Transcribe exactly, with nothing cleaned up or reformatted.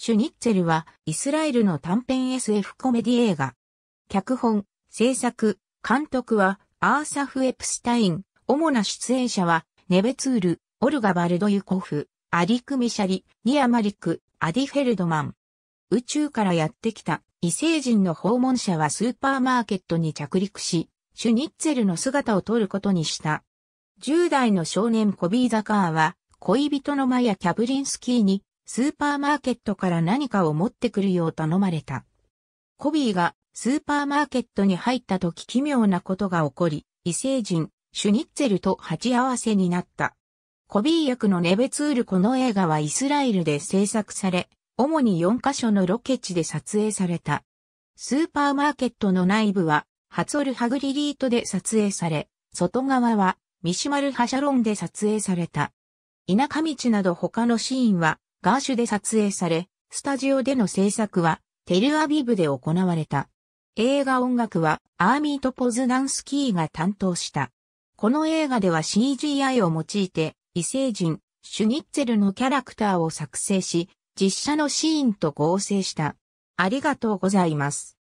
シュニッツェルはイスラエルの短編 エスエフ コメディ映画。脚本、制作、監督はアーサフ・エプスタイン。主な出演者はネベツール、オルガ・バルドユコフ、アリク・ミシャリ、ニア・マリク、アディ・フェルドマン。宇宙からやってきた異星人の訪問者はスーパーマーケットに着陸し、シュニッツェルの姿を撮ることにした。じゅう代の少年コビー・ザカーは恋人のマヤ・キャブリンスキーにスーパーマーケットから何かを持ってくるよう頼まれた。コビーがスーパーマーケットに入った時奇妙なことが起こり、異星人、シュニッツェルと鉢合わせになった。コビー役のネベツール。この映画はイスラエルで制作され、主によんカ所のロケ地で撮影された。スーパーマーケットの内部はハツォル・ハグリリートで撮影され、外側はミシュマル・ハシャロンで撮影された。田舎道など他のシーンはガーシュで撮影され、スタジオでの制作はテルアビブで行われた。映画音楽はアーミート・ポズナンスキーが担当した。この映画では シージーアイ を用いて異星人、シュニッツェルのキャラクターを作成し、実写のシーンと合成した。ありがとうございます。